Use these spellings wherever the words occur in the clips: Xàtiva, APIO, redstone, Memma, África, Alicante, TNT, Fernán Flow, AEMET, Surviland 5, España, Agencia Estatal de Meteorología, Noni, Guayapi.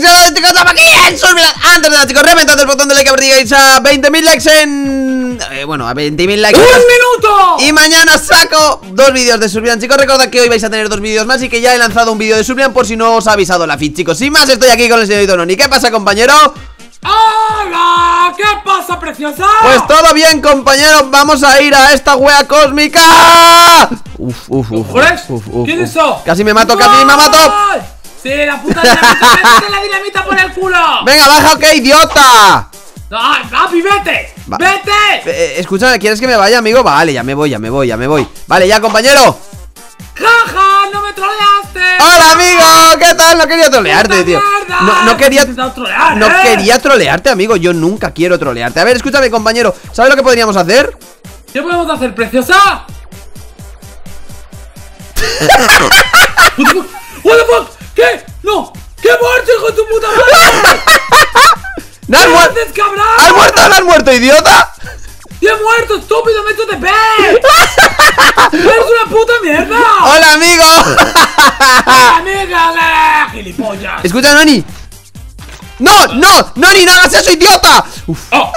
Chicos, estamos aquí en Surviland. Antes de nada, chicos, reventad el botón de like, abrigáis a 20.000 likes en... bueno, a 20.000 likes. ¡1 minuto! Y mañana saco dos vídeos de Surviland, chicos. Recordad que hoy vais a tener dos vídeos más y que ya he lanzado un vídeo de Surviland por si no os ha avisado la feed, chicos. Sin más, estoy aquí con el señorito Noni. ¿Qué pasa, compañero? ¡Hola! ¿Qué pasa, preciosa? Pues todo bien, compañeros. Vamos a ir a esta wea cósmica. Uf. ¿Qué es eso? Casi me mato, casi me mato. ¡Sí, la puta dinamita! ¡Métete la dinamita por el culo! ¡Venga, baja, ok, idiota! ¡Ah, papi, vete! ¡Vete! Escucha, ¿quieres que me vaya, amigo? Vale, ya me voy. Vale, ya, compañero. ¡Jaja! ¡No me troleaste! ¡Hola, amigo! ¿Qué tal? No quería trolearte, tío. No quería trolearte, amigo. Yo nunca quiero trolearte. A ver, escúchame, compañero. ¿Sabes lo que podríamos hacer? ¿Qué podemos hacer, preciosa? ¡What the fuck! ¿Qué? ¡No! ¡Qué muerto, hijo de tu puta madre! ¡No has muerto! ¡Has muerto! ¡No has muerto, idiota! ¡Te he muerto, estúpido! ¡Me he hecho de pez! ¡Eres una puta mierda! ¡Hola, amigo! ¡Hola, amiga! ¡Gilipollas! ¡Escucha, Noni! ¡No! ¡No! ¡Noni, no hagas eso, idiota! Uf. Oh.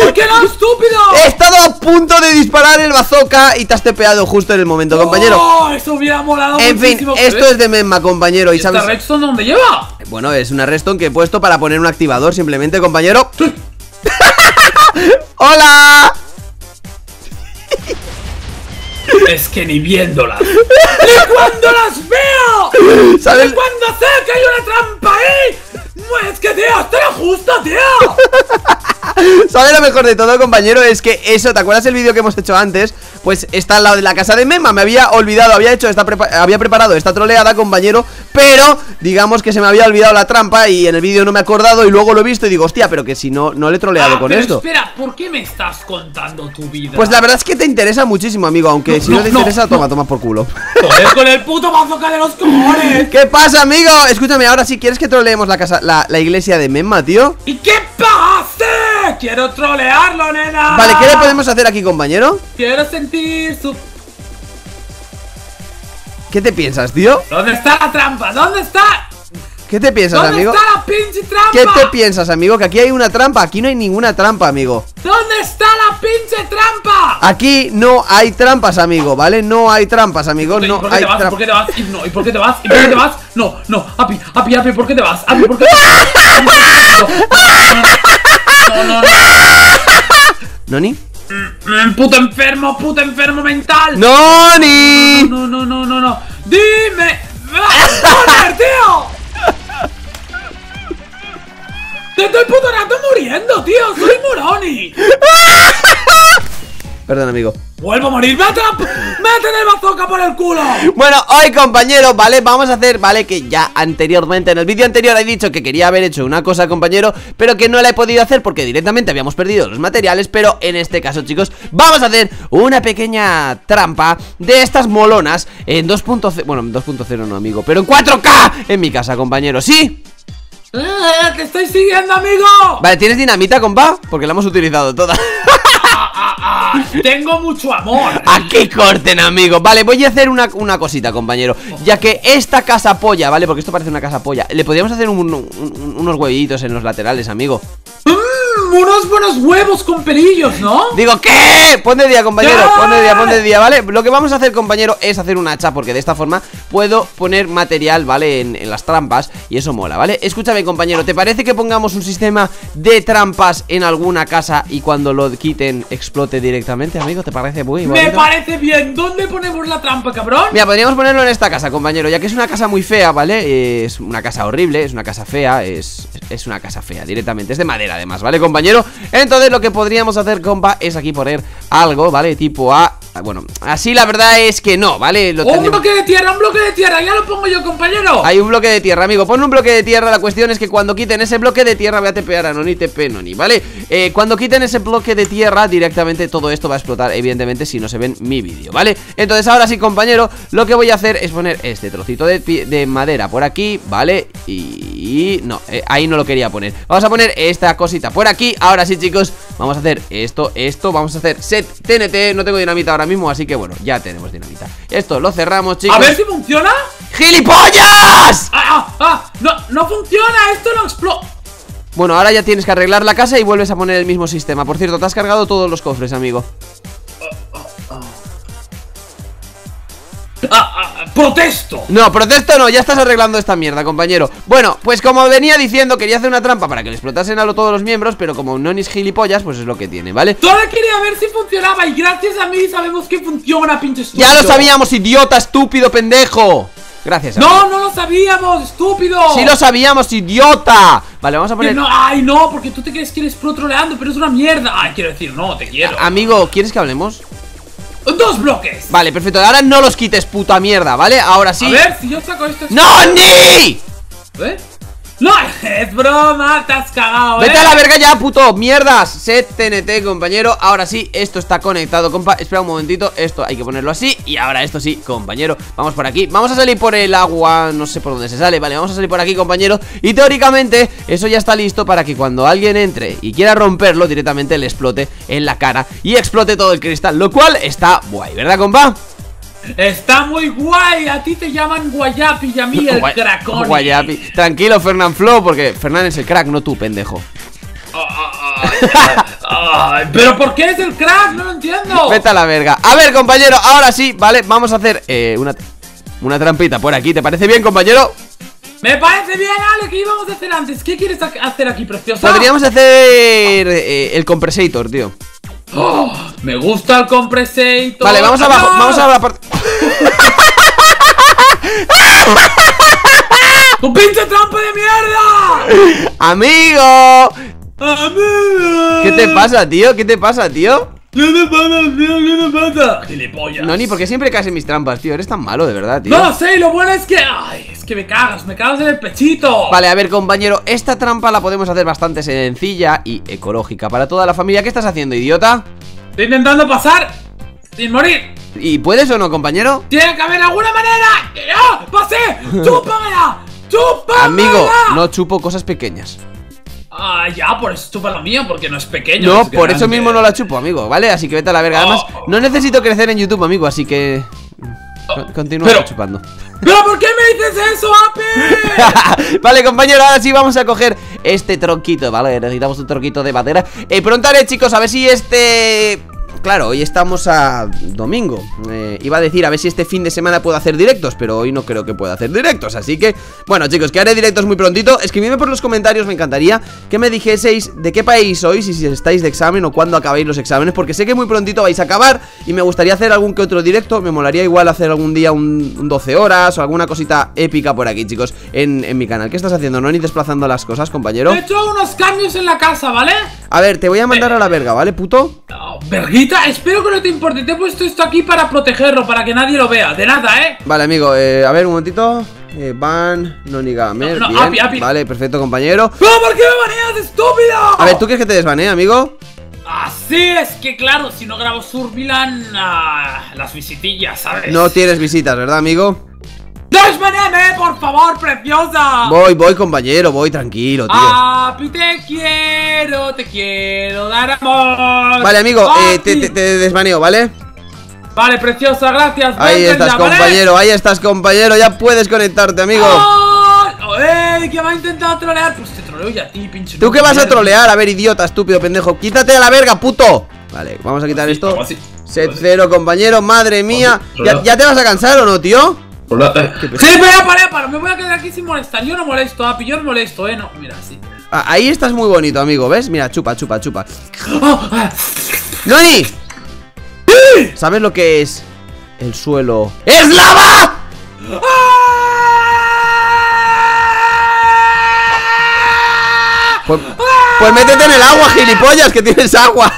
¿Por qué no, estúpido? He estado a punto de disparar el bazooka y te has tepeado justo en el momento, compañero. ¡Oh, eso hubiera molado! En fin, esto es de Memma, compañero. ¿Y sabes? ¿Esta redstone dónde lleva? Bueno, es una redstone que he puesto para poner un activador, simplemente, compañero. Sí. ¡Hola! Es que ni viéndolas. ¡Ni cuando las veo! ¿Sabes? ¡Ni cuando sé que hay una trampa ahí! ¡Es que, tío, esto era justo, tío! ¿Sabes lo mejor de todo, compañero? Es que eso, ¿te acuerdas el vídeo que hemos hecho antes? Pues está al lado de la casa de Memma. Me había olvidado, había preparado esta troleada, compañero. Pero, digamos que se me había olvidado la trampa y en el vídeo no me he acordado y luego lo he visto y digo, hostia, pero que si no le he troleado con esto. Espera, ¿por qué me estás contando tu vida? Pues la verdad es que te interesa muchísimo, amigo. Aunque si no te interesa, toma por culo. Con el puto bazooka de los cojones. ¿Qué pasa, amigo? Escúchame, ahora sí, ¿quieres que troleemos la casa, la iglesia de Memma, tío? ¿Y qué pasa? ¡Quiero trolearlo, nena! Vale, ¿qué le podemos hacer aquí, compañero? Quiero sentir su... ¿Qué te piensas, tío? ¿Dónde está la trampa? ¿Dónde está? ¿Qué te piensas, amigo? ¿Dónde está la pinche trampa? ¿Qué te piensas, amigo? Que aquí hay una trampa. Aquí no hay ninguna trampa, amigo. ¿Dónde está la pinche trampa? Aquí no hay trampas, amigo, ¿vale? No hay trampas, amigo. No hay trampas. ¿Por qué te vas? ¿Y por qué te vas? ¿Y por qué te vas? No, no. Api, ¿por qué te vas? Api, ¿por qué te vas? ¿Noni? Puto enfermo mental. ¡Noni! No. ¡Dime! ¡Joder, tío! ¡Te estoy puto rato muriendo, tío! ¡Soy Moroni! Perdón, amigo. ¡Vuelvo a morir! ¡Métete el bazooka por el culo! Bueno, hoy, compañero, ¿vale? Vamos a hacer, ¿vale? Que ya anteriormente, en el vídeo anterior he dicho que quería haber hecho una cosa, compañero, pero que no la he podido hacer porque directamente habíamos perdido los materiales. Pero en este caso, chicos, vamos a hacer una pequeña trampa de estas molonas en 2.0. Bueno, en 2.0 no, amigo, pero en 4K en mi casa, compañero, ¿sí? ¡Te estoy siguiendo, amigo! Vale, ¿tienes dinamita, compa? Porque la hemos utilizado toda. Tengo mucho amor. Aquí corten, amigo. Vale, voy a hacer una cosita, compañero. Ya que esta casa polla, ¿vale? Porque esto parece una casa polla. Le podríamos hacer unos huevitos en los laterales, amigo. Unos buenos huevos con pelillos, ¿no? Digo, ¿qué? Pon de día, compañero. Pon de día, ¿vale? Lo que vamos a hacer, compañero, es hacer un hacha. Porque de esta forma puedo poner material, ¿vale? En las trampas. Y eso mola, ¿vale? Escúchame, compañero, ¿te parece que pongamos un sistema de trampas en alguna casa y cuando lo quiten explote directamente, amigo? ¿Te parece muy bonito? Me parece bien. ¿Dónde ponemos la trampa, cabrón? Mira, podríamos ponerlo en esta casa, compañero. Ya que es una casa muy fea, ¿vale? Es una casa horrible, es una casa fea. Es una casa fea directamente. Es de madera, además, ¿vale, compañero? Entonces lo que podríamos hacer, compa, es aquí poner algo, ¿vale? Tipo A. Bueno, así la verdad es que no, ¿vale? Un bloque de tierra, ya lo pongo yo, compañero. Hay un bloque de tierra, amigo, pon un bloque de tierra. La cuestión es que cuando quiten ese bloque de tierra, voy a tepear a Noni, tepe Noni, ¿vale? Cuando quiten ese bloque de tierra, directamente todo esto va a explotar, evidentemente, si no se ven mi vídeo, ¿vale? Entonces ahora sí, compañero, lo que voy a hacer es poner este trocito de madera por aquí, ¿vale? Y... no, ahí no lo quería poner. Vamos a poner esta cosita por aquí. Ahora sí, chicos, vamos a hacer esto, vamos a hacer set TNT. No tengo dinamita ahora mismo, así que bueno, ya tenemos dinamita. Esto lo cerramos, chicos. A ver si funciona. ¡Gilipollas! No funciona, esto no explota. Bueno, ahora ya tienes que arreglar la casa y vuelves a poner el mismo sistema. Por cierto, te has cargado todos los cofres, amigo. ¡Protesto! No, protesto no, ya estás arreglando esta mierda, compañero. Bueno, pues como venía diciendo, quería hacer una trampa para que le explotasen a todos los miembros, pero como Noni es gilipollas, pues es lo que tiene, ¿vale? Solo quería ver si funcionaba y gracias a mí sabemos que funciona, pinche estúpido. ¡Ya lo sabíamos, idiota, estúpido, pendejo! Gracias. ¡No, no lo sabíamos, estúpido! ¡Sí lo sabíamos, idiota! Vale, vamos a poner... No, ¡ay, no! Porque tú te crees que eres pro troleando, pero es una mierda. ¡Ay, quiero decir, no, te quiero! Amigo, ¿quieres que hablemos? ¡Dos bloques! Vale, perfecto, ahora no los quites, puta mierda, ¿vale? Ahora sí. A ver, si yo saco esto... ¡Noni! ¿Eh? ¡No! ¡Es broma! ¡Te has cagado, eh! ¡Vete a la verga ya, puto! ¡Mierdas! Set TNT, compañero. Ahora sí, esto está conectado, compa. Espera un momentito, esto hay que ponerlo así. Y ahora esto sí, compañero. Vamos por aquí. Vamos a salir por el agua, no sé por dónde se sale. Vale, vamos a salir por aquí, compañero. Y teóricamente, eso ya está listo para que cuando alguien entre y quiera romperlo, directamente le explote en la cara y explote todo el cristal, lo cual está guay, ¿verdad, compa? Está muy guay, a ti te llaman Guayapi y a mí el cracón. Guayapi, tranquilo Fernán Flow, porque Fernán es el crack, no tú, pendejo. Pero ¿por qué es el crack? No lo entiendo. Vete a la verga. A ver, compañero, ahora sí, vale, vamos a hacer una trampita por aquí, ¿te parece bien, compañero? Me parece bien, Ale, ¿qué íbamos a hacer antes? ¿Qué quieres hacer aquí, preciosa? Podríamos hacer el compresator, tío. Oh, me gusta el compresator. Vale, vamos abajo, vamos a la parte. ¡Tu pinche trampa de mierda! ¡Amigo! ¡Amigo! ¿Qué te pasa, tío? ¿Qué te pasa, tío? ¿Qué te pasa, tío? ¿Qué te pasa? ¡Gilipollas! Noni, ¿por qué siempre caes en mis trampas, tío? Eres tan malo, de verdad, tío. No lo sé, lo bueno es que... ¡Ay! Es que me cagas en el pechito. Vale, a ver, compañero, esta trampa la podemos hacer bastante sencilla y ecológica para toda la familia. ¿Qué estás haciendo, idiota? Estoy intentando pasar sin morir. ¿Y puedes o no, compañero? ¡Tiene que haber alguna manera! ¡Ah! ¡Pasé! ¡Chúpamela! ¡Chúpamela! Amigo, no chupo cosas pequeñas. Ah, ya, por eso chupa la mía, porque no es pequeño. No, es por grande. Eso mismo no la chupo, amigo, ¿vale? Así que vete a la verga. Además, no necesito crecer en YouTube, amigo, así que... Continúa chupando. ¡Pero por qué me dices eso, Ape! Vale, compañero, ahora sí vamos a coger este tronquito, ¿vale? Necesitamos un tronquito de madera. Pronto haré, chicos, a ver si este... Claro, hoy estamos a domingo. Iba a decir a ver si este fin de semana puedo hacer directos, pero hoy no creo que pueda hacer directos. Así que, bueno, chicos, que haré directos muy prontito. Escribidme por los comentarios, me encantaría que me dijeseis de qué país sois y si estáis de examen o cuándo acabáis los exámenes, porque sé que muy prontito vais a acabar y me gustaría hacer algún que otro directo. Me molaría igual hacer algún día un 12 horas o alguna cosita épica por aquí, chicos, en mi canal. ¿Qué estás haciendo, Noni? Desplazando las cosas, compañero. He hecho unos cambios en la casa, ¿vale? A ver, te voy a mandar a la verga, ¿vale, puto? No, verguita. Espero que no te importe, te he puesto esto aquí para protegerlo, para que nadie lo vea, de nada, ¿eh? Vale, amigo, a ver, un momentito. Van, Nonigamer, no, bien, api. Vale, perfecto, compañero. ¡No, por qué me baneas, estúpido! A ver, ¿tú quieres que te desbanee, amigo? Así es que, claro, si no grabo Surviland, las visitillas, ¿sabes? No tienes visitas, ¿verdad, amigo? ¡Desbanéame, por favor, preciosa! Voy, compañero, voy, tranquilo, tío. Api, te quiero dar amor. Vale, amigo, te desbaneo, ¿vale? Vale, preciosa, gracias. Ahí estás, compañero, ahí estás, compañero. Ya puedes conectarte, amigo. ¿Qué me ha intentado trolear? Pues te troleo ya a ti, pinche. ¿Tú qué vas a trolear? A ver, idiota, estúpido, pendejo. ¡Quítate a la verga, puto! Vale, vamos a quitar esto. Set cero, compañero, madre mía. ¿Ya te vas a cansar o no, tío? Sí, para, me voy a quedar aquí sin molestar. Yo no molesto, Api, yo no molesto, no, mira, sí. Ahí estás muy bonito, amigo, ¿ves? Mira, chupa. ¡Noni! ¿Sabes lo que es el suelo? ¡Es lava! Pues métete en el agua, gilipollas, que tienes agua.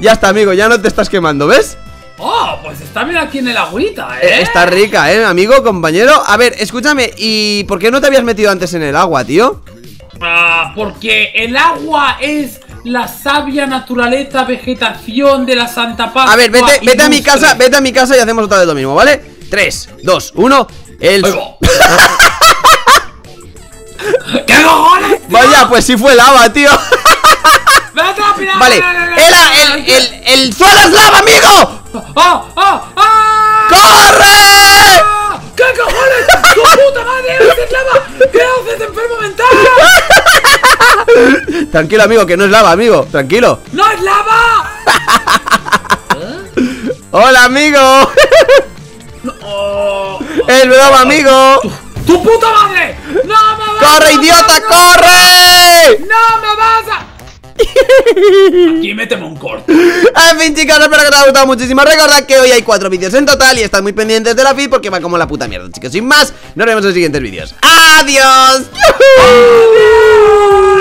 Ya está, amigo, ya no te estás quemando, ¿ves? Oh, pues está bien aquí en el agüita, ¿eh? Está rica, ¿eh, amigo, compañero? A ver, escúchame, ¿y por qué no te habías metido antes en el agua, tío? Porque el agua es la sabia naturaleza, vegetación de la Santa Paz. A ver, vete a mi casa, vete a mi casa y hacemos otra vez lo mismo, ¿vale? 3, 2, 1, el... ¿Qué cojones, tío? Vaya, pues sí fue lava, tío. Vale, el suelo es lava, amigo. ¡Corre! ¡Qué cojones! ¡Tu puta madre! ¡Eres lava! ¿Qué haces, enfermo mental? Tranquilo, amigo, que no es lava, amigo. Tranquilo. ¡No es lava! ¿Eh? ¡Hola, amigo! Oh, ¡es broma, amigo! ¡Tu puta madre! ¡No me vas! ¡Corre, idiota, no, corre! ¡No me vas a... Aquí méteme un corte! En fin, chicos, espero que te haya gustado muchísimo. Recordad que hoy hay 4 vídeos en total y estad muy pendientes de la feed porque va como la puta mierda, chicos. Sin más, nos vemos en los siguientes vídeos. ¡Adiós! ¡Adiós!